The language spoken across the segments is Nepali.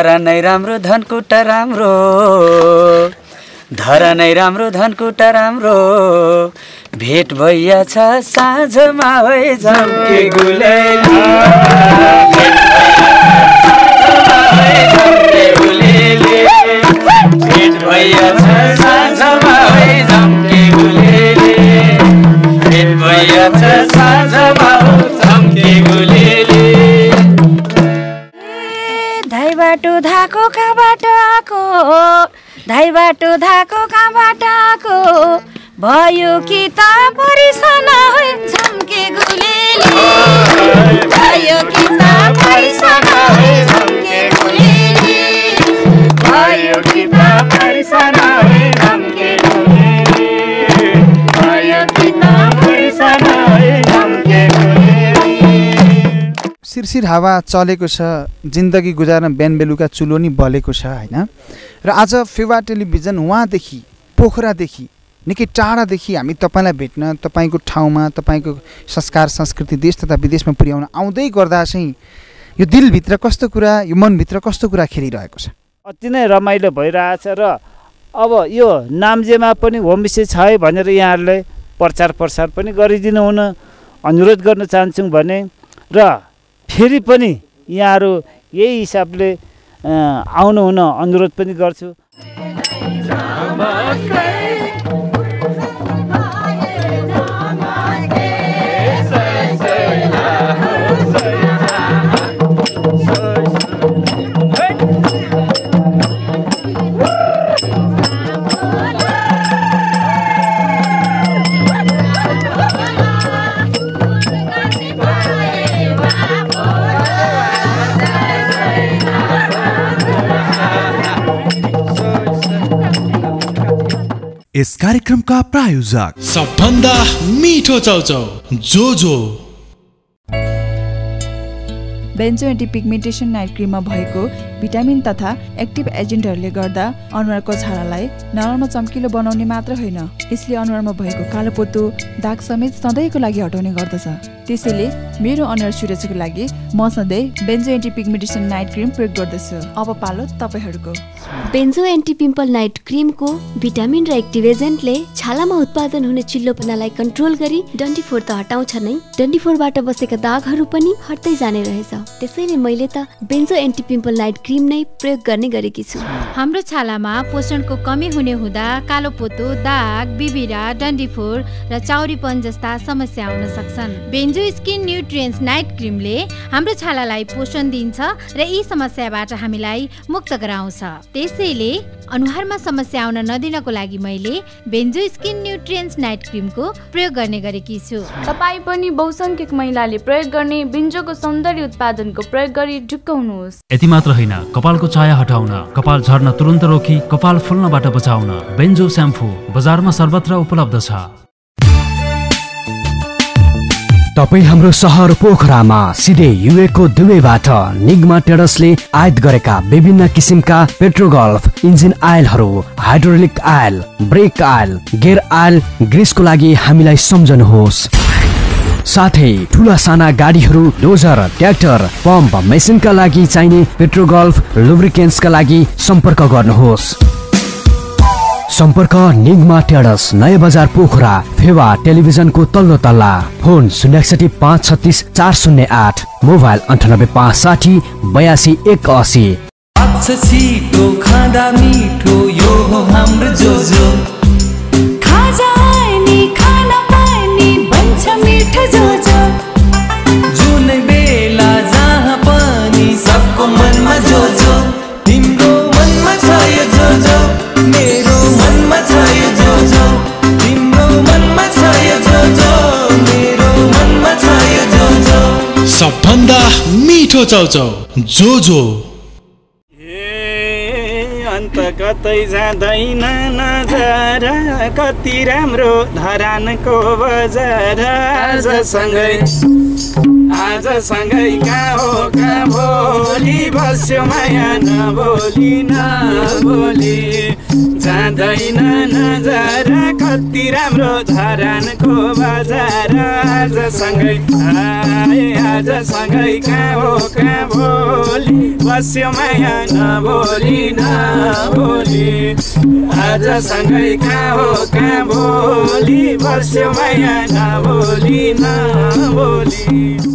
धरा नै राम्रो धनकुटा राम्रो, धरा नै राम्रो धनकुटा राम्रो। भेट भइया छ साँझमा होइ झम्के गुलेली, भेट भइया छ साँझमा होइ झम्के गुलेली, भेट भइया छ साँझमा झम्के गुलेली। धाइ बाटो धाको कहाँ बाटो आको, धाइ बाटो धाको कहाँ बाटो आको, भयो कि त परिसन होइ झम्के गुलेली, भयो कि त परिसन होइ झम्के गुलेली, भयो कि त परिसन होइ झम्के गुलेली, भयो कि त परिसन होइ झम्के गुलेली। सिरसिर हावा चलेको छ, जिन्दगी गुजार्न बिहान बेलुका चुलो नि बलेको छ हैन। र आज फेवा टेलिभिजन वहाँदेखि पोखरादेखि निकै टाढादेखि हामी तपाईलाई भेट्न, तपाईँको ठाउँमा तपाईँको संस्कार संस्कृति देश तथा विदेशमा पुर्याउन आउँदै गर्दा चाहिँ यो दिलभित्र कस्तो कुरा, यो मनभित्र कस्तो कुरा खेलिरहेको छ। अति नै रमाइलो भइरहेछ र अब यो नाम्जेमा पनि होमस्टे छ है भनेर यहाँहरूले प्रचार प्रसार पनि गरिदिनु हुन अनुरोध गर्न चाहन्छौँ भने। र फेरि पनि यहाँहरू यही हिसाबले आउनुहुन अनुरोध पनि गर्छु। यस कार्यक्रम का प्रायोजक सबभन्दा मिठो चौचौ जोजो बेन्जो एन्टी पिग्मेन्टेसन नाइट क्रिममा भएको भिटामिन तथा एक्टिभ एजेन्टहरूले गर्दा अनुहारको छालालाई नरम चम्किलो बनाउने मात्र होइन, यसले अनुहारमा भएको कालोपोतो दाग समेत सधैँको लागि हटाउने गर्दछ। त्यसैले मेरो अनुहार सुरक्षाको लागि म सधैँ Benzo anti pigmentation night cream प्रयोग गर्दछु। अब पालो तपाईँहरूको बेन्जो एन्टी पिम्पल नाइट क्रिमको भिटामिन र एक्टिभ एजेन्टले छालामा उत्पादन हुने चिल्लोपनालाई कन्ट्रोल गरी डन्डीफोर त हटाउँछ नै, डन्डीफोरबाट बसेका दागहरू पनि हट्दै जाने रहेछ। त्यसैले मैले त Benzo anti pimple night cream नै प्रयोग गर्ने गरेकी छु। हाम्रो छालामा पोषणको कमी हुने हुँदा कालोपोतो, दाग, बिबिरा, डन्डीफोर र चाउरीपन जस्ता समस्या आउन सक्छन्। बेन्जो स्किन न्युट्रिएन्ट्स नाइट क्रिमले हाम्रो छालालाई पोषण दिन्छ र यी समस्याबाट हामीलाई मुक्त गराउँछ। त्यसैले अनुहारमा समस्या आउन नदिनको लागि मैले बेन्जो स्किन न्युट्रिएन्ट्स नाइट क्रिमको प्रयोग गर्ने गरेकी छु। तपाईँ पनि बहुसंख्यक महिलाले प्रयोग गर्ने बेन्जोको सौन्दर्य उत्पादनको प्रयोग गरी ढुक्क हुनुहोस्। यति मात्र होइन, कपालको चाया हटाउन, कपाल झर्न तुरन्त रोकी, कपाल फुल्नबाट बचाउन बेन्जो स्याम्पू बजारमा सर्वत्र उपलब्ध छ। तपाई हाम्रो सहर पोखरामा सिधै युएको दुवैबाट निगमा टेडसले आयात गरेका विभिन्न किसिमका पेट्रोगल्फ इन्जिन आयलहरू, hydraulic oil, brake oil, gear oil ग्रिसको लागि हामीलाई सम्झनुहोस्। साथै ठुला साना गाडीहरू, डोजर, ट्र्याक्टर, पम्प मेसिनका लागि चाहिने पेट्रोगल्फ लुब्रिकेन्ट्सका लागि सम्पर्क गर्नुहोस्। सम्पर्क निगमा टेडस, नयाँ बजार, पोखरा। फेवा टेलिभिजनको तल्लो तल्ला। Phone 061-536-408, mobile 98-560-8281। छिटो खाँदा मिठो यो हो हाम्रो जोजो, खाजा नि खाना पानी बन्छ मिठो जोजो, जुन बेला जहाँ पनि सबको मनमा जोजो, तिम्रो मनमा छ यो जोजो, मेरो मनमा छ यो जोजो, तिम्रो मनमा छ यो जोजो, मेरो मनमा छ यो जोजो, सबभन्दा मिठो चौचौ जोजो। ए अन्त कतै जाँदैन नजारा, कति राम्रो धरानको बजार, आजसँगै आजसँगै कहाँ हो कहाँ भोलि बस्यो माया नबोली नबोली। जाँदैन नजारा कति राम्रो धरानको बजार आजसँगै आए आजसँगै कहाँ हो कहाँ भोलि बस्यो माया नबोली नबोली आजसँगै कहाँ हो कहाँ भोलि बस्यो माया नबोली नबोली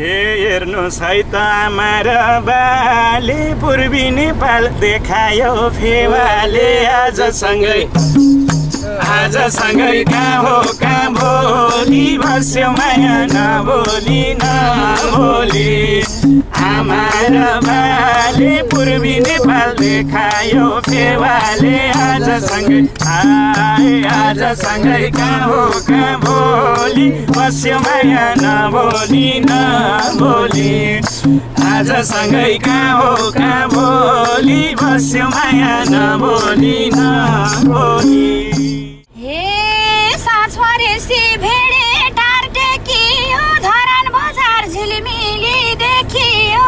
हेर्नु सहित आमारा बाले पूर्वी नेपाल देखायो फेवाले आजसँगै कहाँ हो कहाँ भोलि बस्यो माया नबोली नबोली आमारा बाले पूर्वी नेपाल देखायो फेवाले आजसँगै कहाँ हो कहाँ भोलि बस्यो माया नबोली नबोली आजसँगै कहाँ हो कहाँ भोलि बस्यो माया नबोली नबोली हे साछरेसी भेडेटार टेकियो धरान बजार झिलिमिली देखियो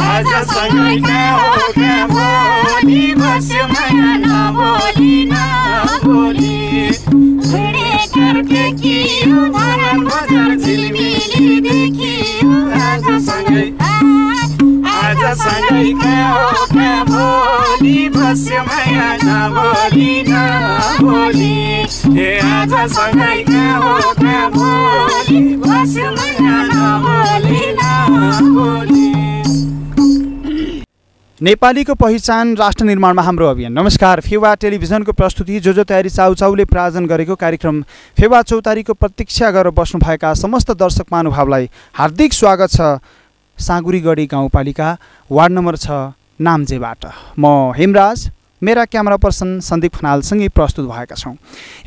आजसँगै कहाँ हो कहाँ भोलि बस्यो माया नबोली नबोली भेडेटार टेकियो धरान बजार झिलिमिली देखियो आजसँगै कहाँ हो कहाँ भोलि बस्यो माया नबोली नबोली हे आजसँगै कहाँ हो कहाँ भोलि बस्यो माया नबोली नबोली नेपालीको पहिचान राष्ट्र निर्माणमा हाम्रो अभियान। नमस्कार, फेवा टेलिभिजनको प्रस्तुति जो जो तयारी चाउचाउले प्रायोजन गरेको कार्यक्रम फेवा चौतारीको प्रतीक्षा गरेर बस्नुभएका समस्त दर्शक महानुभावलाई हार्दिक स्वागत छ। साँगुरीगढी गाउँपालिका वार्ड नम्बर 6 नाम्जेबाट म हेमराज मेरा क्यामेरा पर्सन सन्दीप खनालसँगै प्रस्तुत भएका छौँ।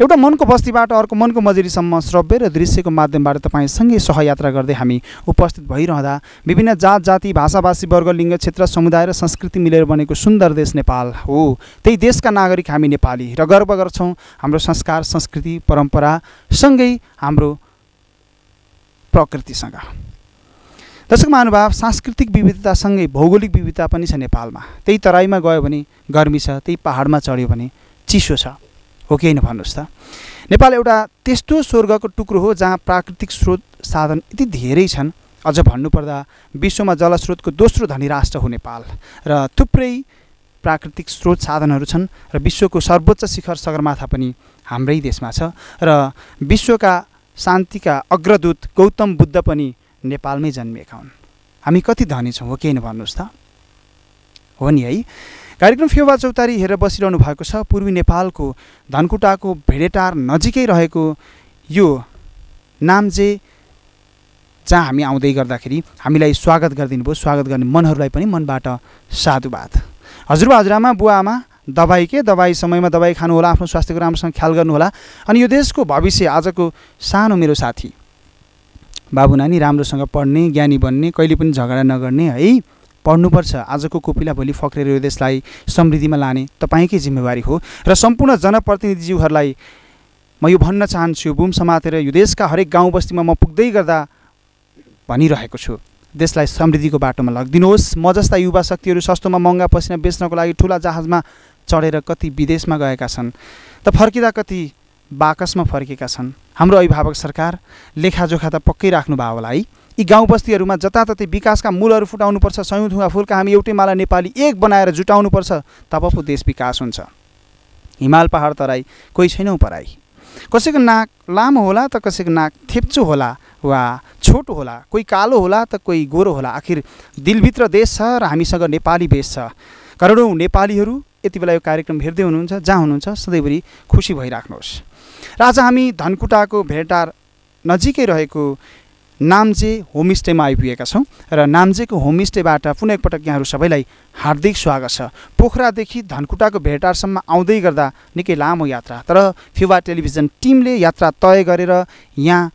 एउटा मनको बस्तीबाट अर्को मनको मजरीसम्म श्रव्य र दृश्यको माध्यमबाट तपाईसँगै सहयात्रा गर्दै हामी उपस्थित भइरहँदा विभिन्न जात जाति भाषाभाषी वर्ग लिङ्ग क्षेत्र समुदाय र संस्कृति मिलेर बनेको सुन्दर देश नेपाल हो। त्यही देशका नागरिक हामी नेपाली र गर्व गर्छौँ। हाम्रो संस्कार संस्कृति परम्परा सँगै हाम्रो प्रकृतिसँग दर्शक महानुभाव सांस्कृतिक विविधतासँगै भौगोलिक विविधता पनि छ नेपालमा। त्यही तराईमा गयो भने गर्मी छ, त्यही पहाडमा चढ्यो भने चिसो छ, हो कि होइन भन्नुहोस् त। नेपाल एउटा त्यस्तो स्वर्गको टुक्रो हो जहाँ प्राकृतिक स्रोत साधन यति धेरै छन्। अझ भन्नुपर्दा विश्वमा जलस्रोतको दोस्रो धनी राष्ट्र हो नेपाल र थुप्रै प्राकृतिक स्रोत साधनहरू छन् र विश्वको सर्वोच्च शिखर सगरमाथा पनि हाम्रै देशमा छ र विश्वका शान्तिका अग्रदूत गौतम बुद्ध पनि नेपालमै जन्मिएका हुन्। हामी कति धनी छौँ, हो कि होइन भन्नुहोस् त। हो नि है। कार्यक्रम फेवा चौतारी हेरेर बसिरहनु भएको छ। पूर्वी नेपालको धनकुटाको भेडेटार नजिकै रहेको यो नाम्जे जहाँ हामी आउँदै गर्दाखेरि हामीलाई स्वागत गरिदिनु भयो। स्वागत गर्ने मनहरूलाई पनि मनबाट साधुवाद। हजुरबा हजुरआमा बुवा आमा दबाई के दबाई समयमा दबाई खानुहोला, आफ्नो स्वास्थ्यको राम्रोसँग ख्याल गर्नुहोला। अनि यो देशको भविष्य आजको सानो मेरो साथी बाबु नानी राम्रोसँग पढ्ने ज्ञानी बन्ने, कहिले पनि झगडा नगर्ने है, पढ्नुपर्छ। आजको कोपिला भोलि फक्रेर यो देशलाई समृद्धिमा लाने तपाईँकै जिम्मेवारी हो। र सम्पूर्ण जनप्रतिनिधिज्यूहरूलाई म यो भन्न चाहन्छु, बुम समातेर यो देशका हरेक गाउँ बस्तीमा म पुग्दै गर्दा भनिरहेको छु, देशलाई समृद्धिको बाटोमा लगिदिनुहोस्। म जस्ता युवा शक्तिहरू सस्तोमा महँगा पसिना बेच्नको लागि ठुला जहाजमा चढेर कति विदेशमा गएका छन् त फर्किँदा कति बाकसमा फर्केका छन्। हाम्रो अभिभावक सरकार लेखाजोखा त पक्कै राख्नुभयो होला है। यी गाउँ बस्तीहरूमा जताततै विकासका मूलहरू फुटाउनुपर्छ। सयौँ थुङ्गा फुलका हामी एउटै माला नेपाली एक बनाएर जुटाउनुपर्छ, तब पो देश विकास हुन्छ। हिमाल पहाड तराई कोही छैनौ पराई। कसैको नाक लामो होला त कसैको नाक थेप्चो होला वा छोटो होला, कोही कालो होला त कोही गोरो होला। आखिर दिलभित्र देश छ र हामीसँग नेपाली भेष छ। करोडौँ नेपालीहरू यति बेला यो कार्यक्रम हेर्दै हुनुहुन्छ, जहाँ हुनुहुन्छ सधैँभरि खुसी भइराख्नुहोस्। र आज हामी धनकुटाको भेडेटार नजिकै रहेको नाम्जे होमस्टेमा आइपुगेका छौँ र नाम्जेको होमस्टेबाट पुनः एकपटक यहाँहरू सबैलाई हार्दिक स्वागत छ। पोखरादेखि धनकुटाको भेडेटारसम्म आउँदै गर्दा निकै लामो यात्रा, तर फेवा टेलिभिजन टिमले यात्रा तय गरेर यहाँ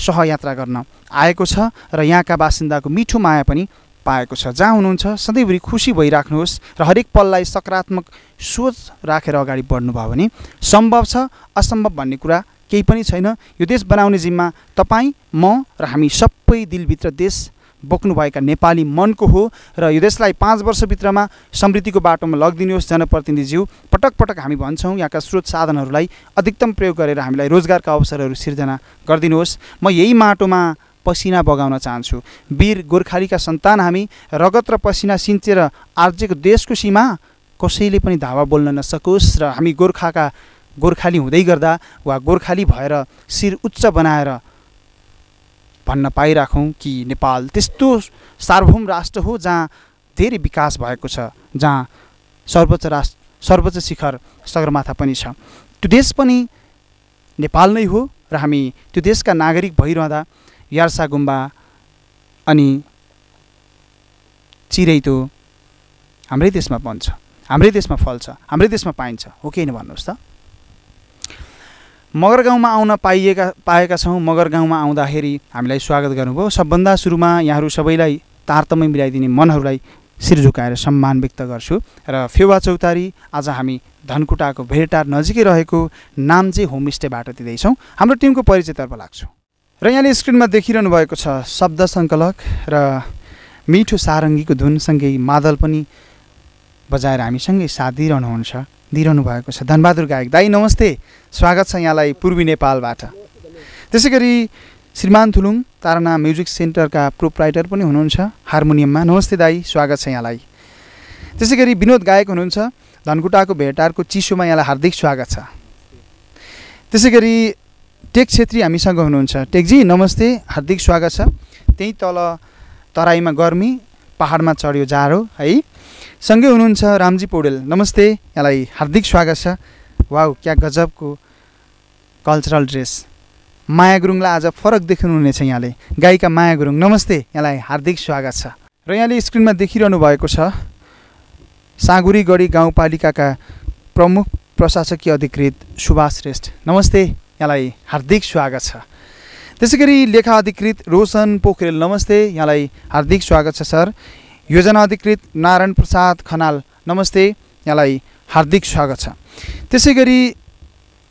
सहयात्रा गर्न आएको छ र यहाँका बासिन्दाको मिठो माया पनि पाएको छ। जहाँ हुनुहुन्छ सधैँभरि खुसी भइराख्नुहोस् र हरेक पललाई सकारात्मक सोच राखेर अगाडि बढ्नुभयो भने सम्भव छ, असम्भव भन्ने कुरा केही पनि छैन। यो देश बनाउने जिम्मा तपाईँ, म र हामी सबै दिलभित्र देश बोक्नुभएका नेपाली मनको हो र यो देशलाई 5 वर्षभित्रमा समृद्धिको बाटोमा लगिदिनुहोस् जनप्रतिनिधिज्यू। पटक पटक हामी भन्छौँ यहाँका स्रोत साधनहरूलाई अधिकतम प्रयोग गरेर हामीलाई रोजगारका अवसरहरू सिर्जना गरिदिनुहोस्। म यही माटोमा पसिना बगाउन चाहन्छु। वीर गोर्खालीका सन्तान हामी, रगत र पसिना सिन्चेर आर्जेको देशको सीमा कसैले पनि धावा बोल्न नसकोस् र हामी गोर्खाली हुँदै गर्दा वा गोर्खाली भएर शिर उच्च बनाएर भन्न पाइराखौँ कि नेपाल त्यस्तो सार्वभौम राष्ट्र हो जहाँ धेरै विकास भएको छ, जहाँ सर्वोच्च शिखर सगरमाथा पनि छ। त्यो देश पनि नेपाल नै हो र हामी त्यो देशका नागरिक भइरहँदा यार्सा गुम्बा अनि चिराइतो हाम्रै देशमा बन्छ, हाम्रै देशमा फल्छ, हाम्रै देशमा पाइन्छ, हो कि होइन भन्नुहोस् त। मगर गाउँमा आउन पाएका छौँ। मगर गाउँमा आउँदाखेरि हामीलाई स्वागत गर्नुभयो। सबभन्दा सुरुमा यहाँहरू सबैलाई तारतम्य मिलाइदिने मनहरूलाई शिर झुकाएर सम्मान व्यक्त गर्छु। र फेवा चौतारी आज हामी धनकुटाको भेडेटार नजिकै रहेको नाम्जे होमस्टेबाट दिँदैछौँ। हाम्रो टिमको परिचयतर्फ लाग्छु र यहाँले स्क्रिनमा देखिरहनु भएको छ शब्द सङ्कलक र मिठो सारङ्गीको धुनसँगै मादल पनि बजाएर हामीसँगै साथ दिइरहनुहुन्छ दिइरहनु भएको छ धनबहादुर गायक दाई। नमस्ते, स्वागत छ यहाँलाई पूर्वी नेपालबाट। त्यसै गरी श्रीमान थुलुङ ताराना म्युजिक सेन्टरका प्रोप्राइटर पनि हुनुहुन्छ हार्मोनियममा। नमस्ते दाई, स्वागत छ यहाँलाई। त्यसै गरी विनोद गायक हुनुहुन्छ, धनकुटाको भेडेटारको चिसोमा यहाँलाई हार्दिक स्वागत छ। त्यसै गरी टेक छेत्री हामीसँग हुनुहुन्छ। टेकजी नमस्ते, हार्दिक स्वागत छ। त्यही तल तराईमा गर्मी, पहाडमा चढ्यो जाडो है। सँगै हुनुहुन्छ रामजी पौडेल। नमस्ते, यहाँलाई हार्दिक स्वागत छ। वाउ, क्या गजबको कल्चरल ड्रेस। माया गुरुङलाई आज फरक देख्नुहुनेछ यहाँले, गायिका माया गुरुङ। नमस्ते, यहाँलाई हार्दिक स्वागत छ। र यहाँले स्क्रिनमा देखिरहनु भएको छ साँगुरीगढी गाउँपालिकाका प्रमुख प्रशासकीय अधिकृत सुभाष श्रेष्ठ। नमस्ते, यहाँलाई हार्दिक स्वागत छ। त्यसै गरी लेखा अधिकृत रोशन पोखरेल। नमस्ते, यहाँलाई हार्दिक स्वागत छ सर। योजना अधिकृत नारायण प्रसाद खनाल। नमस्ते, यहाँलाई हार्दिक स्वागत छ। त्यसै गरी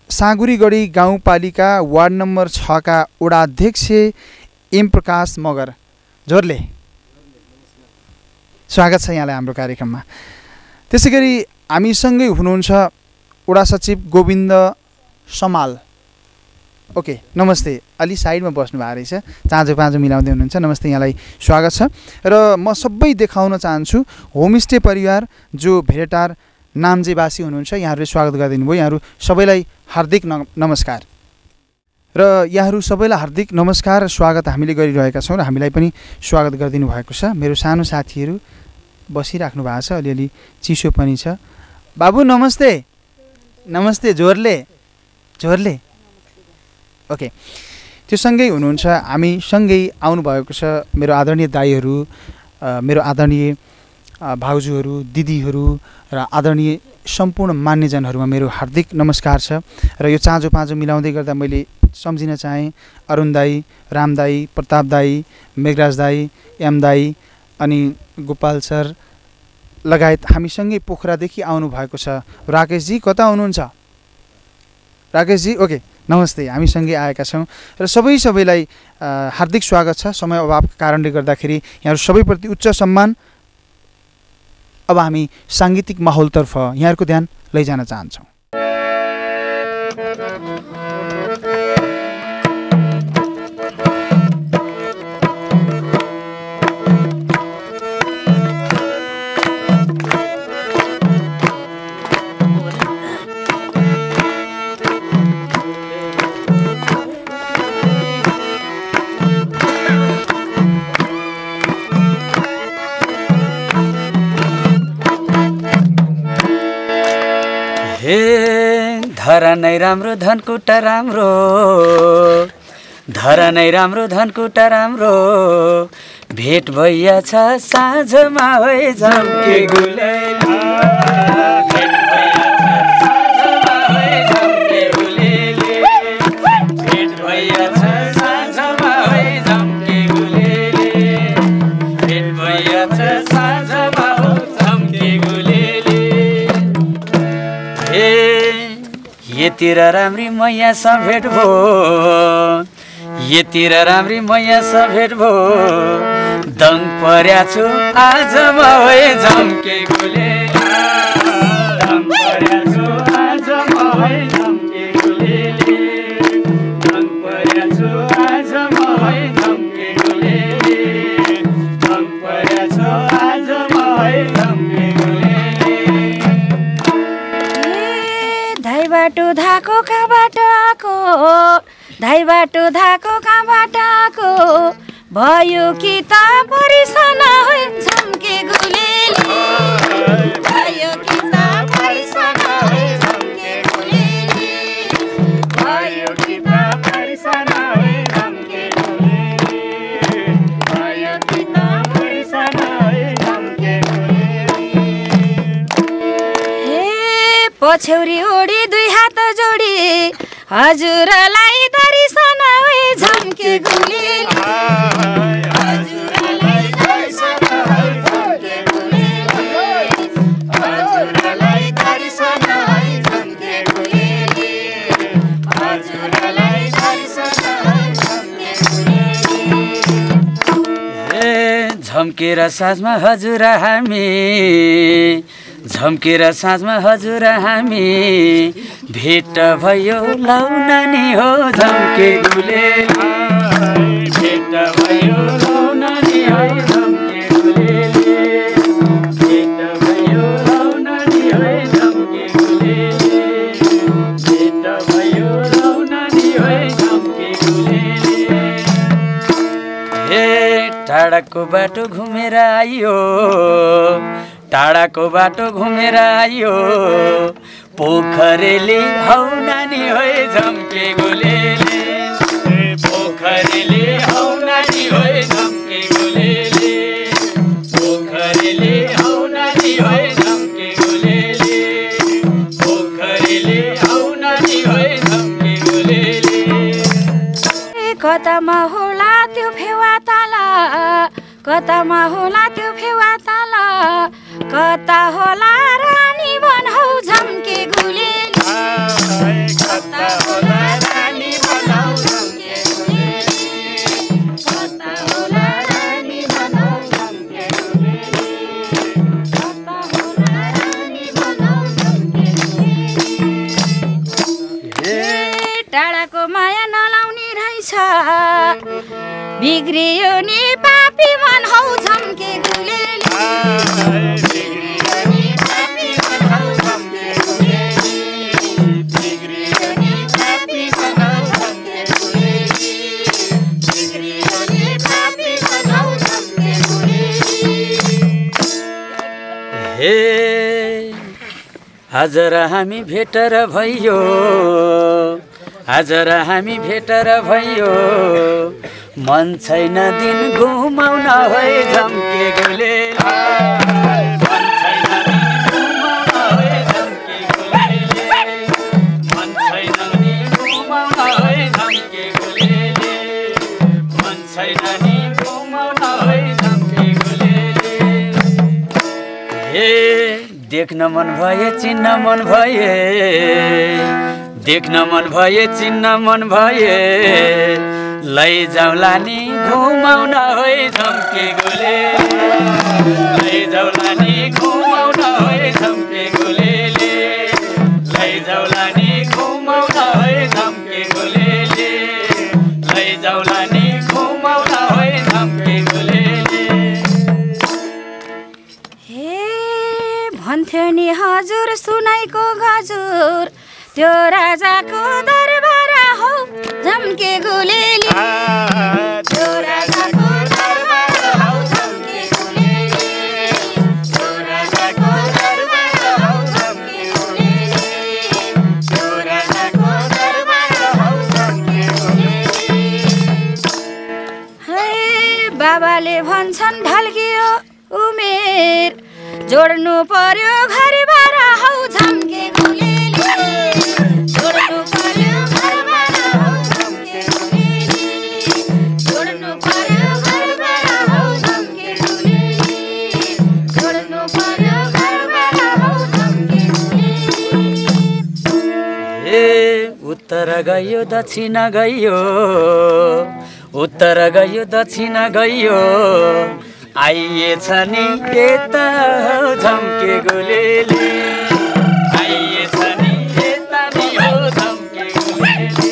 साँगुरीगढी गाउँपालिका वार्ड नम्बर 6 का वडाध्यक्ष एम प्रकाश मगर जोरले स्वागत छ यहाँलाई हाम्रो कार्यक्रममा। त्यसै गरी हामीसँगै हुनुहुन्छ वडा सचिव गोविन्द समाल। ओके, नमस्ते। अलि साइडमा बस्नुभएको रहेछ, चाँजो पाँजो मिलाउँदै हुनुहुन्छ। नमस्ते, यहाँलाई स्वागत छ। र म सबै देखाउन चाहन्छु होमस्टे परिवार जो भेडेटार नाम्जेवासी हुनुहुन्छ, यहाँहरूले स्वागत गरिदिनु भयो। यहाँहरू सबैलाई हार्दिक नमस्कार र यहाँहरू सबैलाई हार्दिक नमस्कार र स्वागत हामीले गरिरहेका छौँ र हामीलाई पनि स्वागत गरिदिनु भएको छ। मेरो सानो साथीहरू बसिराख्नु भएको छ, अलिअलि चिसो पनि छ। बाबु नमस्ते, नमस्ते जोरले जोरले। ओके, त्यो सँगै हुनुहुन्छ, हामी सँगै आउनुभएको छ मेरो आदरणीय दाईहरू, मेरो आदरणीय भाउजूहरू, दिदीहरू र आदरणीय सम्पूर्ण मान्यजनहरूमा मेरो हार्दिक नमस्कार छ। र यो चाँजो पाँजो मिलाउँदै गर्दा मैले सम्झिन चाहेँ अरुण दाई, राम दाई, प्रताप दाई, मेघराज दाई, एम दाई अनि गोपाल सर लगायत हामीसँगै पोखरादेखि आउनुभएको छ। राकेशजी कता हुनुहुन्छ? राकेशजी ओके, नमस्ते, हामीसँगै आएका छौँ र सबैलाई हार्दिक स्वागत छ। समय अभावको कारणले गर्दाखेरि यहाँहरू सबैप्रति उच्च सम्मान। अब हामी साङ्गीतिक माहौलतर्फ यहाँहरूको ध्यान लैजान चाहन्छौँ। धरानै राम्रो धनकुटा राम्रो, धरानै राम्रो धनकुटा राम्रो। भेट भइया छ साँझमा होइ झम्के गुलेली। येतिर राम्री मैयासँग भेट भो, येतिर राम्री मैयासँग भेट भो। दङ्ग पर्या छु आज म होइ झम्के गुलेली, दङ्ग पर्या छु आज म होइ झम्के गुलेली, दङ्ग पर्या छु आज म होइ झम्के गुलेली, दङ्ग पर्या छु आज म होइ झम्के गुलेली। धाइ बाटो धाको कहाँ बाट आको, धाइ बाटो धाको कहाँ बाट आको। भयो कि त परिसन होइ झम्के गुलेली, भयो कि त परिसन होइ झम्के गुलेली, भयो कि त परिसन होइ झम्के गुलेली, भयो कि त परिसन होइ झम्के गुलेली। हे पछौरी ओडी दुई हात जोडी हजुरलाई दरिसन होइ झम्के गुलेली। झम्केर साँझमा हजुर हामी, झम्केर साँझमा हजुर हामी। भेट भयो लाउनानी हो झम्के गुलेली, भेट भयो लाउनानी हो झम्के गुलेली, भेट भयो लाउनानी हो झम्के गुलेली, भेट भयो लाउनानी हो झम्के गुलेली। टाढाको बाटो घुमेर आइयो, टाढाको बाटो घुमेर आइयो। पोखरेली हौ नानी होइ झम्के गुलेली, पोखरेली हौ नानी होइ झम्के गुलेली, पोखरेली हौ नानी होइ झम्के गुलेली, पोखरेली हौ नानी होइ झम्के गुलेली। कतामा होला त्यो फेवा ताला, कतामा होला त्यो फेवा ताला, कता होला रानी बन हौ झम्के गुलेली, कता होला रानी बन हौ झम्के गुलेली, कता होला रानी बन हौ झम्के गुलेली, कता होला रानी बन हौ झम्के गुलेली। ए टाढाको माया नलाउनी रहेछ, बिग्रियो नि पापी मन हौ झम्के गुलेली, बिग्रियो नि पापी मन हौ झम्के गुलेली, बिग्रियो नि पापी मन हौ झम्के गुलेली, बिग्रियो नि पापी मन हौ झम्के गुलेली। हे हजुर हामी भेटेर भइयो, हजुर हामी भेटेर भइयो। मन छैन दिन घुमाउन होइ झम्के गुलेली, मन छैन दिन घुमाउन होइ झम्के गुलेली, मन छैन दिन घुमाउन होइ झम्के गुलेली, मन छैन दिन घुमाउन होइ झम्के गुलेली। ए देख्न मन भए चिन्न मन भए, देख्न मन भए चिन्न मन भए। लैजाउला नि घुमाउन होइ झम्के गुलेली, लैजाउला नि घुमाउन होइ झम्के गुलेली, लैजाउला नि घुमाउन होइ झम्के गुलेली, लैजाउला नि घुमाउन होइ झम्के गुलेली। हे भन्थ्यो नि हजुर सुनाइको गजुर, त्यो राजाको दरबार हौ झम्के गुलेली, त्यो राजाको दरबार हौ झम्के गुलेली, त्यो राजाको दरबार हौ झम्के गुलेली, त्यो छन् ढल्कियो उमेर जोड्नु पर्यो घर बार हौ झम्के गुलेली उत्तर गयो दक्षिण गयो आइएछ नि यता झम्के गुलेली आइएछ नि यता नि हो झम्के गुलेली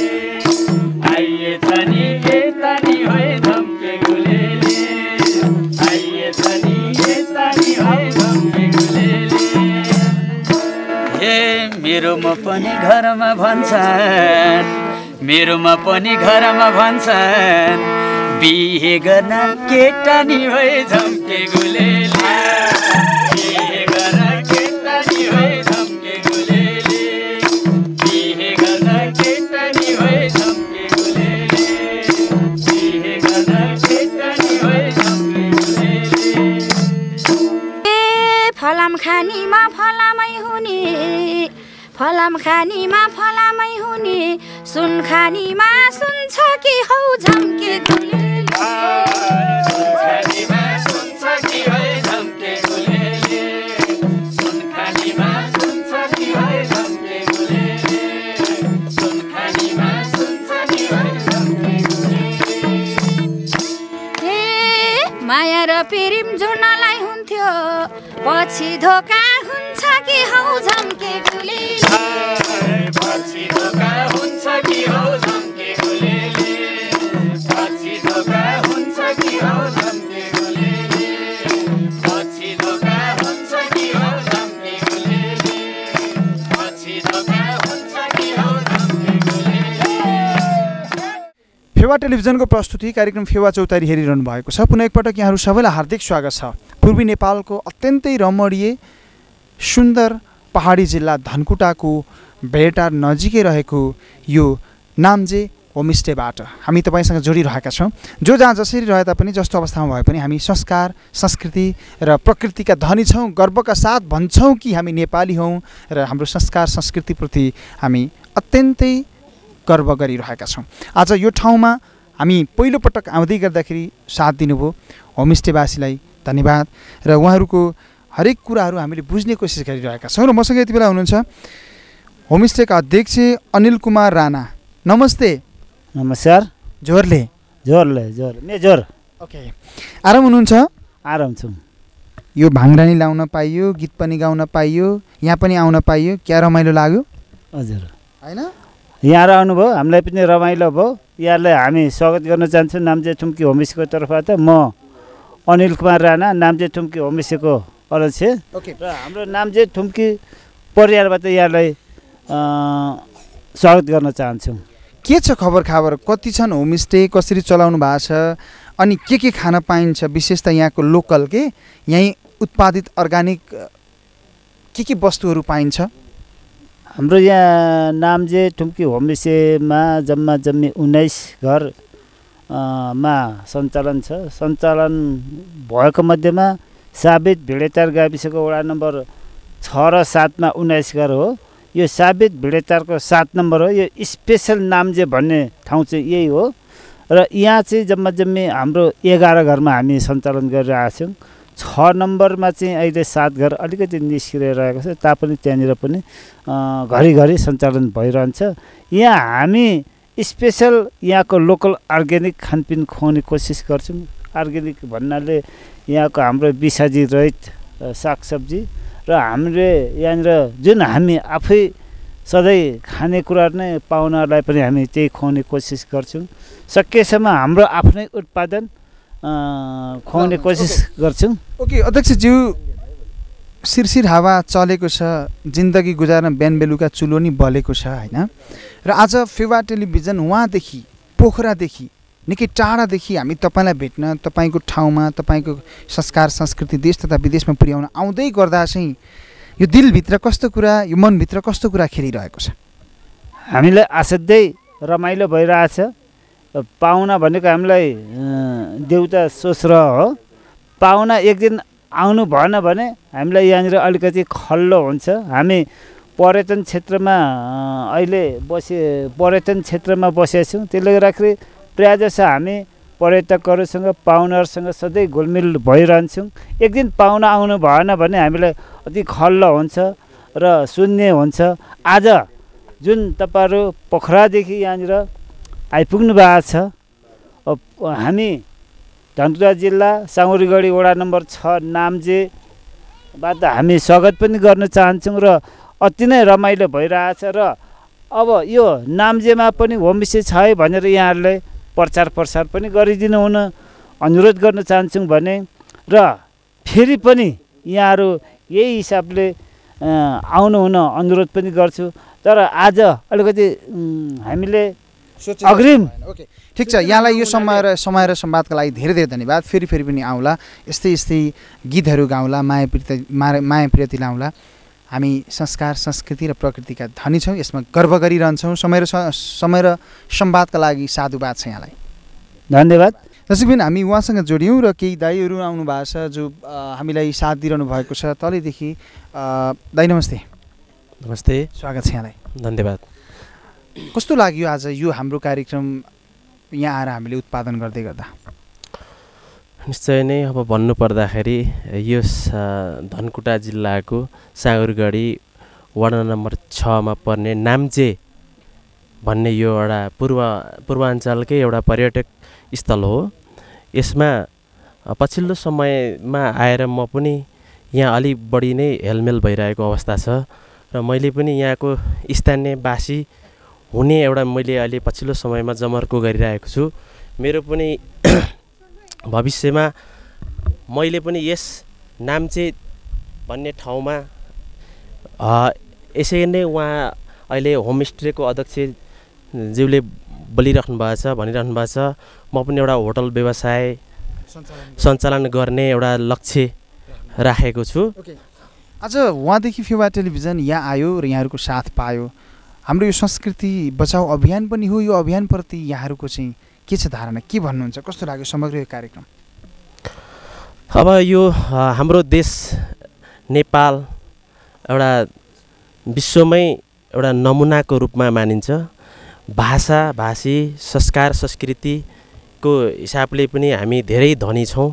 आइएछ नि यता नि हो झम्के गुलेली आइएछ नि यता नि हो झम्के गुलेली हे मेरो म पनि घरमा भन्छन् मेरोमा पनि घरमा भन्छन् बिहे गर्न केटा नि होइ झम्के गुलेली बिहे गर्न केटा नि होइ झम्के गुलेली बिहे गर्न केटा नि होइ झम्के गुलेली बिहे गर्न केटा नि होइ झम्के गुलेली ए फलाम खानीमा फलामै हुने फलाम खानीमा फलामै हुने सुन खानीमा सुन्छ कि हौ झम्के गुलेली हे माया र प्रेम जोड्नलाई हुन्थ्यो पछि धोका हुन्छ कि हौ झम्के गुलेली पछि धोका हुन्छ कि हौ झम्के गुलेली पछि धोका हुन्छ कि हौ झम्के गुलेली पछि धोका हुन्छ कि हौ झम्के गुलेली पछि धोका हुन्छ कि हौ झम्के गुलेली। फेवा टेलिभिजनको प्रस्तुति कार्यक्रम फेवा चौतारी हेरिरहनु भएको छ। पुनः एकपटक यहाँहरु सबैलाई हार्दिक स्वागत छ। पूर्वी नेपालको अत्यन्तै रमणीय सुन्दर पहाडी जिल्ला धनकुटाको भेडेटार नजिकै रहेको यो नामजे होमस्टेबाट हामी तपाईसँग जोडिरहेका छौँ। जो जहाँ जसरी रहे तापनि जस्तो अवस्थामा भए पनि हामी संस्कार संस्कृति र प्रकृतिका धनी छौँ। गर्वका साथ भन्छौँ कि हामी नेपाली हौँ र हाम्रो संस्कार संस्कृतिप्रति हामी अत्यन्तै गर्व गरिरहेका छौँ। आज यो ठाउँमा हामी पहिलोपटक आउँदै गर्दाखेरि साथ दिनुभयो होमस्टेवासीलाई धन्यवाद र उहाँहरूको हरेक कुराहरू हामीले बुझ्ने कोसिस गरिरहेका छौँ। र मसँग यति बेला हुनुहुन्छ होमस्टेका अध्यक्ष अनिल कुमार राणा। नमस्ते। नमस्कार। जोरले जोरले जोर मे जोर। ओके, आराम हुनुहुन्छ? आराम छौँ। यो भाङरानी लाउन पाइयो, गीत पनि गाउन पाइयो, यहाँ पनि आउन पाइयो, क्या रमाइलो लाग्यो? हजुर होइन, यहाँ आउनुभयो हामीलाई पनि रमाइलो भयो। यहाँलाई हामी स्वागत गर्न चाहन्छौँ नाम्चे ठुम्की होमस्टेको तर्फबाट। म अनिल कुमार राणा, नाम्चे ठुम्की होमस्टेको अध्यक्ष। ओके, र हाम्रो नाम्चे ठुम्की परिवारबाट यहाँलाई स्वागत गर्न चाहन्छौँ। के छ खबर खबर, कति छन् होमस्टे, कसरी चलाउनु भएको छ अनि के खान पाइन्छ? विशेषतः यहाँको लोकल के यहीँ उत्पादित अर्ग्यानिक के वस्तुहरू पाइन्छ? हाम्रो यहाँ नाम्चे ठुम्की होमस्टेमा जम्मी 19 घर मा सञ्चालन छ। सञ्चालन भएको मध्येमा साबित भेडेटार गाविसको वडा नम्बर 6 र 7 मा 19 घर हो। यो साबित भेडेटारको 7 नम्बर हो। यो स्पेसल नाम्चे भन्ने ठाउँ चाहिँ यही हो र यहाँ चाहिँ जम्मी हाम्रो 11 घरमा हामी सञ्चालन गरिरहेका छौँ। 6 नम्बरमा चाहिँ अहिले 7 घर अलिकति निस्किएर रहेको छ, तापनि त्यहाँनिर पनि घरिघरि सञ्चालन भइरहन्छ। यहाँ हामी स्पेसल यहाँको लोकल अर्ग्यानिक खानपिन खुवाउने कोसिस गर्छौँ। अर्ग्यानिक भन्नाले यहाँको हाम्रो विषादी रहित सागसब्जी र हामीले यहाँनिर जुन हामी आफै सधैँ खानेकुरा नै पाहुनाहरूलाई पनि हामी त्यही खुवाउने कोसिस गर्छौँ। सकेसम्म हाम्रो आफ्नै उत्पादन खुवाउने कोसिस गर्छौँ। ओके अध्यक्षज्यू, सिरसिर हावा चलेको छ, जिन्दगी गुजार्न बिहान बेलुका चुलो नि बलेको छ होइन? र आज फेवा टेलिभिजन उहाँदेखि पोखरादेखि निकै टाढादेखि हामी तपाईँलाई भेट्न, तपाईँको ठाउँमा तपाईँको संस्कार संस्कृति देश तथा विदेशमा पुर्याउन आउँदै गर्दा चाहिँ यो दिलभित्र कस्तो कुरा, यो मनभित्र कस्तो कुरा खेलिरहेको छ? हामीलाई असाध्यै रमाइलो भइरहेछ। पाहुना भनेको हामीलाई देउता सोस्रह हो। पाहुना एक दिन आउनु भएन भने हामीलाई यहाँनिर अलिकति खल्लो हुन्छ। हामी पर्यटन क्षेत्रमा अहिले बसे पर्यटन क्षेत्रमा बसेका छौं, त्यसले गर्दाखेरि प्रायः जसो हामी पर्यटकहरुसँग पाहुनाहरुसँग सधैँ घुलमिल भइरहन्छौं। एक दिन पाहुना आउनु भएन भने हामीलाई अति खल्लो हुन्छ र शून्य हुन्छ। आज जुन तपाईहरु पोखरादेखि यहाँनिर आइपुग्नु भएको छ, हामी धनकुटा जिल्ला साँगुरीगढी वडा नम्बर 6 नाम्जेबाट हामी स्वागत पनि गर्न चाहन्छौं र अति नै रमाइलो भइरहेछ। र अब यो नाम्जेमा पनि होमस्टे छ है भनेर यहाँहरुले प्रचार प्रसार पनि गरिदिनु हुन अनुरोध गर्न चाहन्छौं भने, र फेरि पनि यहाँहरु यही हिसाबले आउनु हुन अनुरोध पनि गर्छु। तर आज अलिकति हामीले अग्रिम ओके ठीक छ, यहाँलाई यो समय र संवादका लागि धेरै धेरै धन्यवाद। फेरि पनि आउँला, यस्तै गीतहरू गाउँला, माया प्रियति लाउँला। हामी संस्कार संस्कृति र प्रकृतिका धनी छौं, यसमा गर्व गरिरहन्छौं। समय र संवादका लागि साधुवाद छ यहाँलाई, धन्यवाद। दर्शकबिन हामी उहाँसँग जोडियौं र केही दाइहरू आउनु भएको छ जो हामीलाई साथ दिइरहनु भएको छ तलैदेखि। दाइ नमस्ते। नमस्ते, स्वागत छ यहाँलाई, धन्यवाद। कस्तो लाग्यो आज यो हाम्रो कार्यक्रम यहाँ आएर हामीले उत्पादन गर्दै गर्दा? निश्चय नै अब भन्नुपर्दाखेरि यो धनकुटा जिल्लाको साँगुरीगढी वडा नम्बर 6 मा पर्ने नाम्जे भन्ने यो एउटा पूर्वाञ्चलकै एउटा पर्यटक स्थल हो। यसमा पछिल्लो समयमा आएर म पनि यहाँ अलि बढी नै हेलमेल भइरहेको अवस्था छ र मैले पनि यहाँको स्थानीय बासी हुने एउटा मैले अहिले पछिल्लो समयमा जमर्को गरिरहेको छु। मेरो पनि भविष्यमा मैले पनि यस नाम्चे भन्ने ठाउँमा यसै नै उहाँ अहिले होमस्टेको अध्यक्ष ज्यूले भनिरहनु भएको छ म पनि एउटा होटल व्यवसाय सञ्चालन गर्ने एउटा लक्ष्य राखेको छु। आज उहाँदेखि फेवा टेलिभिजन यहाँ आयो र यहाँहरूको साथ पायो। हाम्रो यो संस्कृति बचाऊ अभियान पनि हो, यो अभियानप्रति यहाँहरूको चाहिँ के छ धारणा, के भन्नुहुन्छ? कस्तो लाग्यो समग्र यो कार्यक्रम? अब यो हाम्रो देश नेपाल एउटा विश्वमै एउटा नमुनाको रूपमा मानिन्छ। भाषा भाषी संस्कार संस्कृतिको हिसाबले पनि हामी धेरै धनी छौँ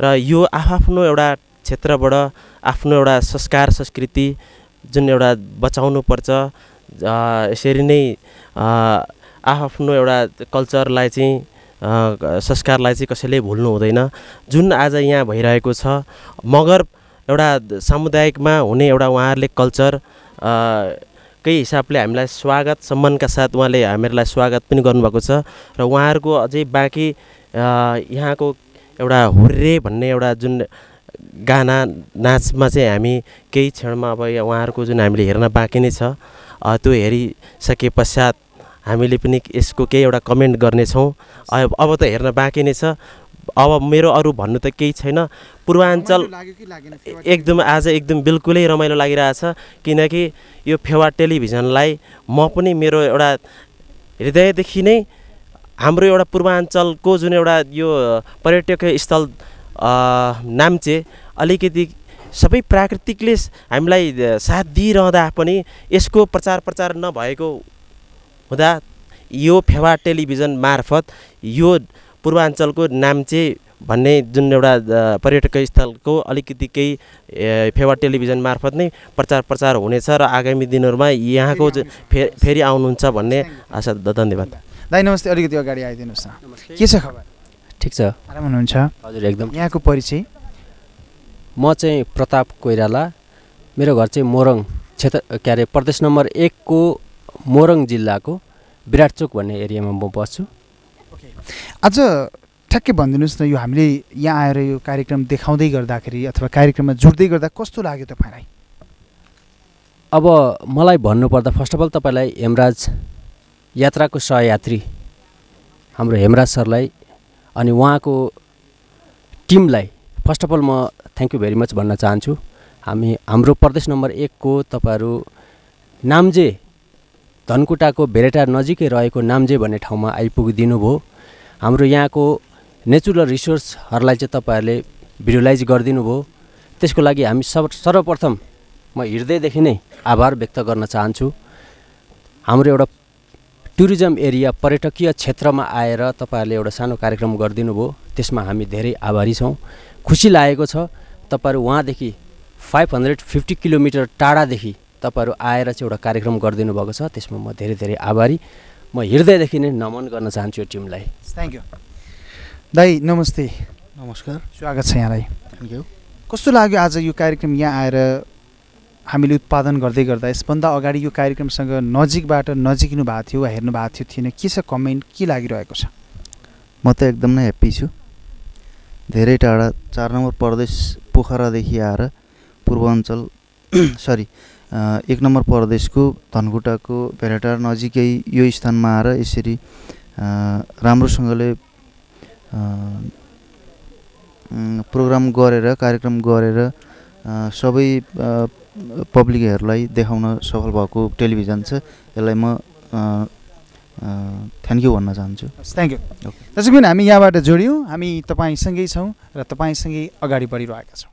र यो आफआफ्नो एउटा क्षेत्रबाट आफ्नो एउटा संस्कार संस्कृति जुन एउटा बचाउनुपर्छ। यसरी नै आफ्नो एउटा कल्चरलाई चाहिँ संस्कारलाई चाहिँ कसैले भुल्नु हुँदैन। जुन आज यहाँ भइरहेको छ, मगर एउटा सामुदायिकमा हुने एउटा उहाँहरूले कल्चरकै हिसाबले हामीलाई स्वागत सम्मानका साथ उहाँले हामीहरूलाई स्वागत पनि गर्नुभएको छ। र उहाँहरूको अझै बाँकी यहाँको एउटा हुर्रे भन्ने एउटा जुन गाना नाचमा चाहिँ हामी केही क्षणमा अब उहाँहरूको जुन हामीले हेर्न बाँकी नै छ, त्यो हेरिसके पश्चात हामीले पनि यसको केही एउटा कमेन्ट गर्नेछौँ। अब त हेर्न बाँकी नै छ। अब मेरो अरू भन्नु त केही छैन। पूर्वाञ्चल एकदम आज एकदम बिल्कुलै रमाइलो लागिरहेछ, किनकि यो फेवा टेलिभिजनलाई म पनि मेरो एउटा हृदयदेखि नै हाम्रो एउटा पूर्वाञ्चलको जुन एउटा यो पर्यटकीय स्थल नाम्चे अलिकति सबै प्राकृतिकले हामीलाई साथ दिइरहँदा पनि यसको प्रचार प्रचार नभएको हुँदा यो फेवा टेलिभिजन मार्फत यो पूर्वाञ्चलको नाम्चे भन्ने जुन एउटा पर्यटकीय स्थलको अलिकति केही फेवा टेलिभिजन मार्फत नै प्रचार प्रचार हुनेछ र आगामी दिनहरूमा यहाँको फेरि आउनुहुन्छ भन्ने आशा। धन्यवाद दाइ। नमस्ते, अलिकति अगाडि आइदिनुहोस् न। के छ खबर? ठिक छ, आराम हुनुहुन्छ? हजुर एकदम। यहाँको परिचय? म चाहिँ प्रताप कोइराला, मेरो घर चाहिँ मोरङ क्षेत्र के अरे प्रदेश नम्बर 1 को मोरङ जिल्लाको विराटचोक भन्ने एरियामा म बस्छु। ओके, आज ठ्याक्कै भनिदिनुहोस् न, यो हामीले यहाँ आएर यो कार्यक्रम देखाउँदै गर्दाखेरि अथवा कार्यक्रममा जुट्दै गर्दा कस्तो लाग्यो तपाईँलाई? अब मलाई भन्नुपर्दा फर्स्ट अफ अल तपाईँलाई हेमराज यात्राको सहयात्री हाम्रो हेमराज सरलाई अनि उहाँको टिमलाई फर्स्ट अफ अल म थ्याङ्क यू भेरी मच भन्न चाहन्छु। हाम्रो प्रदेश नम्बर 1 को तपाईहरू नाम्जे धनकुटाको भेडेटार नजिकै रहेको नाम्जे भन्ने ठाउँमा आइपुगिदिनु भयो। हाम्रो यहाँको नेचुरल रिसोर्सहरूलाई चाहिँ तपाईँहरूले भिजुअलाइज गरिदिनु भो। त्यसको लागि हामी सर्वप्रथम म हृदयदेखि नै आभार व्यक्त गर्न चाहन्छु। हाम्रो एउटा टुरिज्म एरिया पर्यटकीय क्षेत्रमा आएर तपाईहरुले एउटा सानो कार्यक्रम गरिदिनु भो, त्यसमा हामी धेरै आभारी छौं। खुसी लागेको छ तपाईहरु वहाँदेखि 550 किलोमिटर टाढादेखि तपाईहरु आएर चाहिँ एउटा कार्यक्रम गरिदिनु भएको छ, त्यसमा म धेरै धेरै आभारी। म हृदयदेखि नै नमन गर्न चाहन्छु यो टिमलाई। थ्यांक यू दाइ। नमस्ते। नमस्कार, स्वागत छ यहाँलाई। Thank you. कस्तो लाग्यो आज यो कार्यक्रम यहाँ आएर हामीले उत्पादन गर्दै गर्दा? यसभन्दा अगाडि यो कार्यक्रमसँग नजिकबाट नजिकिनु भएको थियो, हेर्नु भएको थियो, थिएन? के छ कमेन्ट, के लागिरहेको छ? म त एकदम नै ह्याप्पी छु। धेरै टाढा 4 नम्बर प्रदेश पोखरादेखि आएर पूर्वाञ्चल सरी 1 नम्बर प्रदेशको धनकुटाको भेडेटार नजिकै यो स्थानमा आएर यसरी राम्रोसँगले प्रोग्राम गरेर कार्यक्रम गरेर सबै पब्लिकहरुलाई देखाउन सफल भएको टेलिभिजन छ, यसलाई म थ्यांक यू भन्न चाहन्छु। Thank you. त्यसैले हामी यहाँबाट जोडियौं, हामी तपाईसँगै छौं र तपाईसँगै अगाडि बढिरहेका छौं।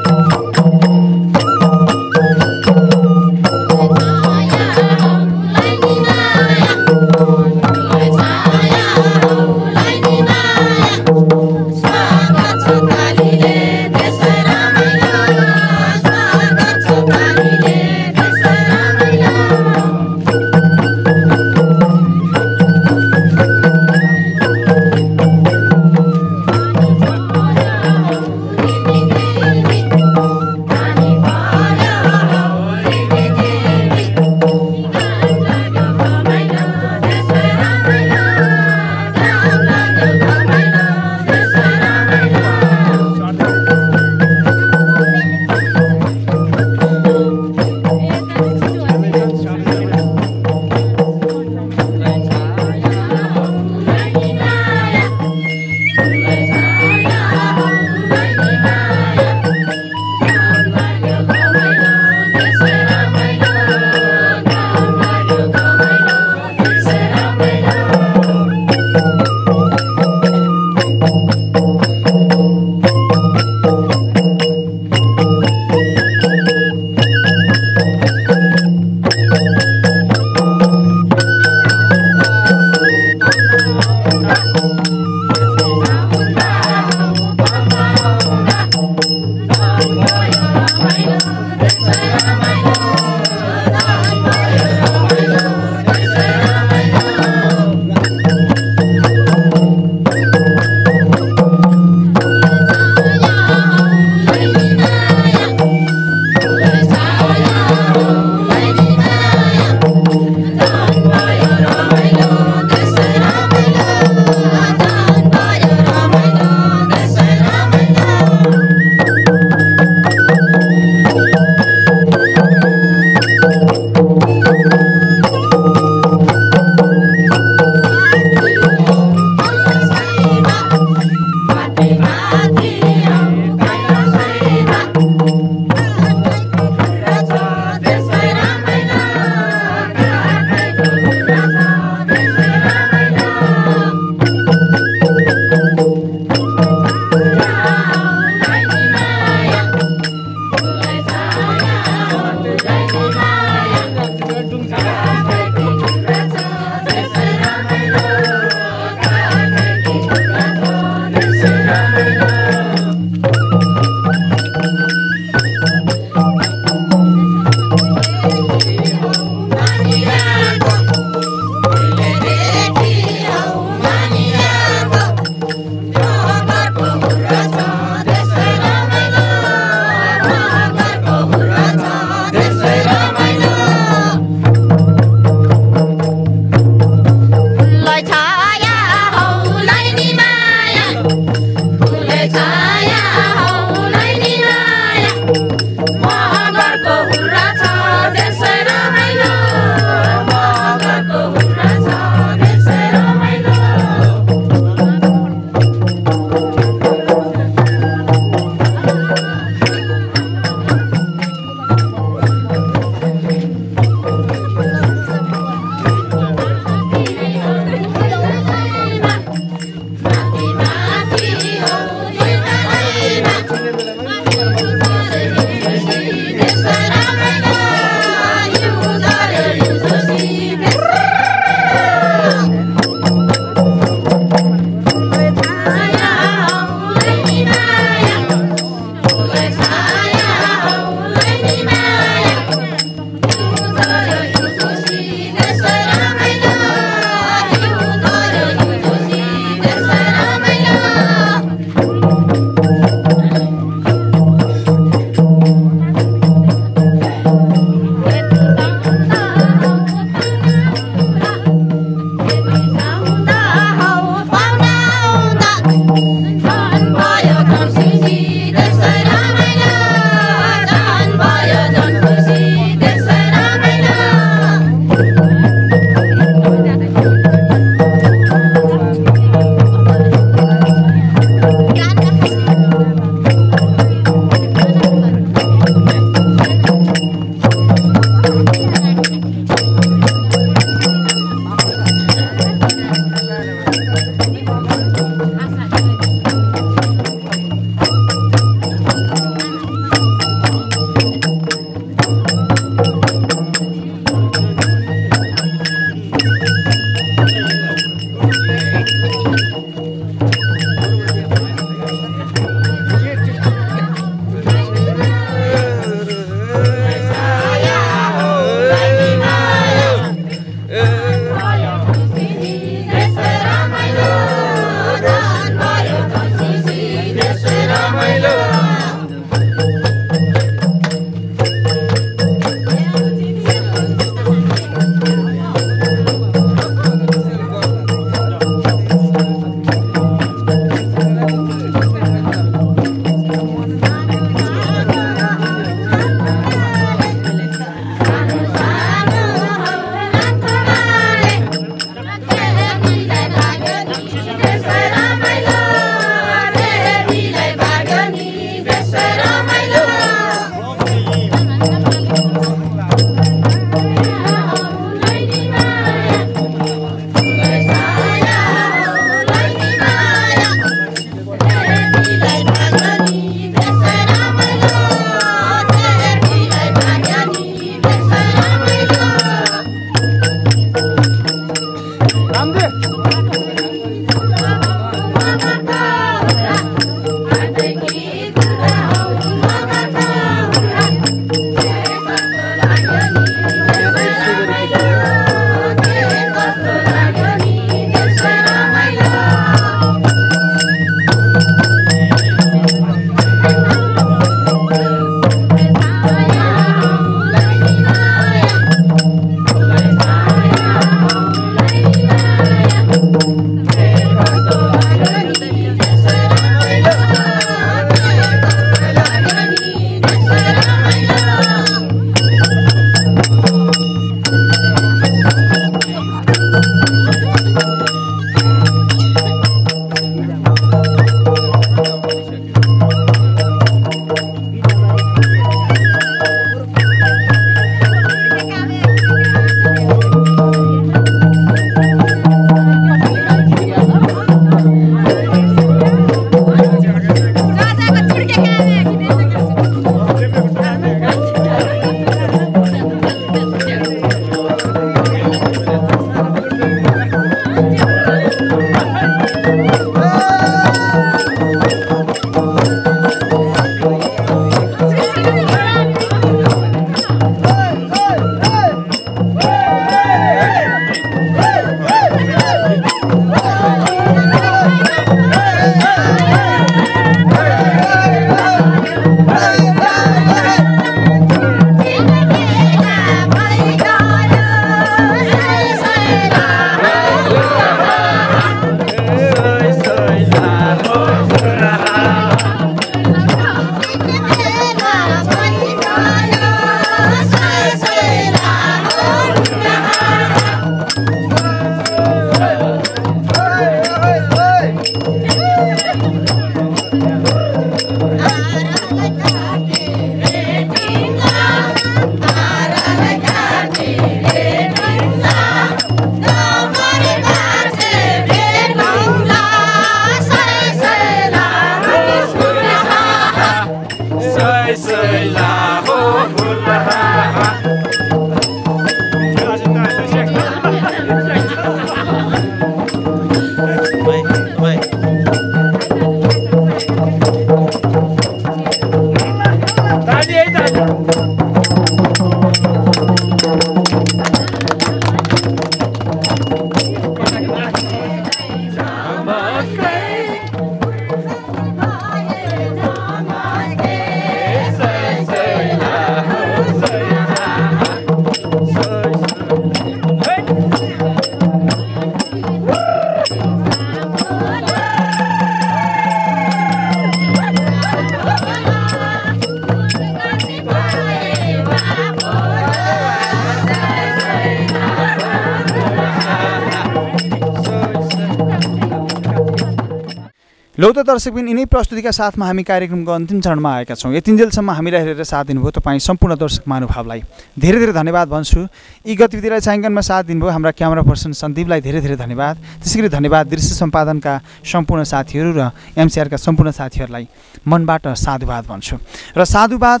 लौ त दर्शकबिन, यिनै प्रस्तुतिका साथमा हामी कार्यक्रमको अन्तिम चरणमा आएका छौँ। यतिन्जेलसम्म हामीलाई हेरेर साथ दिनुभयो तपाईँ सम्पूर्ण दर्शक महानुभावलाई धेरै धेरै धन्यवाद भन्छु। यी गतिविधिलाई छायाङ्कनमा साथ दिनुभयो हाम्रा क्यामेरा पर्सन सन्दीपलाई धेरै धेरै धन्यवाद। त्यसैगरी धन्यवाद दृश्य सम्पादनका सम्पूर्ण साथीहरू र एमसीआरका सम्पूर्ण साथीहरूलाई मनबाट साधुवाद भन्छु र साधुवाद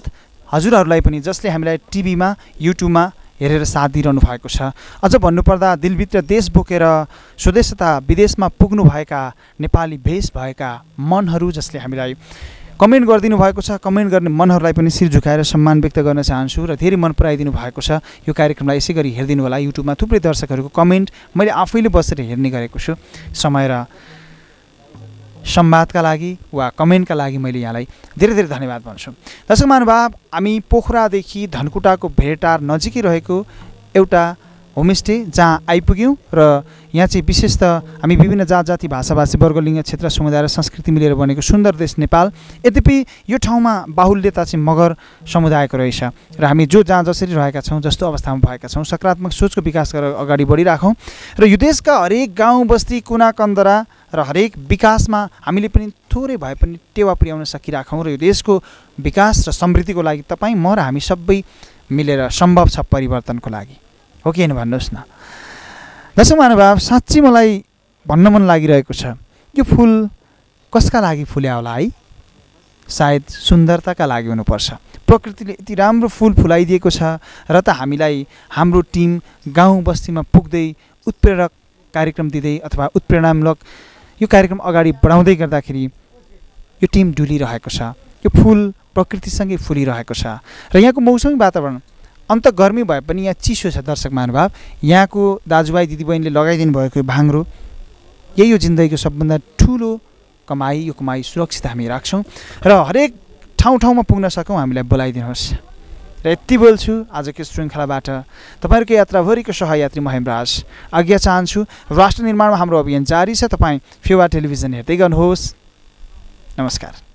हजुरहरूलाई पनि, जसले हामीलाई टिभीमा युट्युबमा हेरेर साथ दिइरहनु भएको छ। अझ भन्नुपर्दा दिलभित्र देश बोकेर स्वदेश तथा विदेशमा पुग्नुभएका नेपाली भेष भएका मनहरू, जसले हामीलाई कमेन्ट गरिदिनु भएको छ, कमेन्ट गर्ने मनहरूलाई पनि शिर झुकाएर सम्मान व्यक्त गर्न चाहन्छु र धेरै मन पराइदिनु भएको छ। यो कार्यक्रमलाई यसै गरी हेरिदिनु होला। युट्युबमा थुप्रै दर्शकहरूको कमेन्ट मैले आफैले बसेर हेर्ने गरेको छु। समय र संवादका लागि वा कमेन्टका लागि मैले यहाँलाई धेरै धेरै धन्यवाद भन्छु। दर्शक महानुभाव, हामी पोखरादेखि धनकुटाको भेडेटार नजिकै रहेको एउटा होमस्टे जहाँ आइपुग्यौँ र यहाँ चाहिँ विशेष त हामी विभिन्न जात जाति भाषाभाषी वर्ग लिङ्ग क्षेत्र समुदाय र संस्कृति मिलेर बनेको सुन्दर देश नेपाल। यद्यपि यो ठाउँमा बाहुल्यता चाहिँ मगर समुदायको रहेछ र हामी जो जहाँ जसरी रहेका छौँ, जस्तो अवस्थामा भएका छौँ, सकारात्मक सोचको विकास गरेर अगाडि बढिराखौँ र यो देशका हरेक गाउँ बस्ती कुना कन्दरा र हरेक विकासमा हामीले पनि थोरै भए पनि टेवा पुर्याउन सकिराखौँ र यो देशको विकास र समृद्धिको लागि तपाईँ म र हामी सबै मिलेर सम्भव छ परिवर्तनको लागि। हो कि होइन भन्नुहोस् न दर्शक महानुभाव। साँच्चै मलाई भन्न मन लागिरहेको छ, यो फुल कसका लागि फुल्या होला है? सायद सुन्दरताका लागि हुनुपर्छ। प्रकृतिले यति राम्रो फुल फुलाइदिएको छ र त हामीलाई हाम्रो टिम गाउँ बस्तीमा पुग्दै उत्प्रेरक कार्यक्रम दिँदै अथवा उत्प्रेरणामूलक यो कार्यक्रम अगाडि बढाउँदै गर्दाखेरि यो टिम डुलिरहेको छ, यो फुल प्रकृतिसँगै फुलिरहेको छ। र यहाँको मौसमी वातावरण अन्त गर्मी भए पनि यहाँ चिसो छ। दर्शक महानुभाव, यहाँको दाजुभाइ दिदीबहिनीले लगाइदिनु भएको भाङ्रो यही हो जिन्दगीको सबभन्दा ठुलो कमाई। यो कमाई सुरक्षित हामी राख्छौँ र हरेक ठाउँ ठाउँमा पुग्न सकौँ हामीलाई बोलाइदिनुहोस्। र यति बोल्छु आजको श्रृङ्खलाबाट। तपाईँहरूको यात्राभरिको सहयात्री म हेमराज आज्ञा चाहन्छु। राष्ट्र निर्माणमा हाम्रो अभियान जारी छ। तपाईँ फेवा टेलिभिजन हेर्दै गर्नुहोस्। नमस्कार।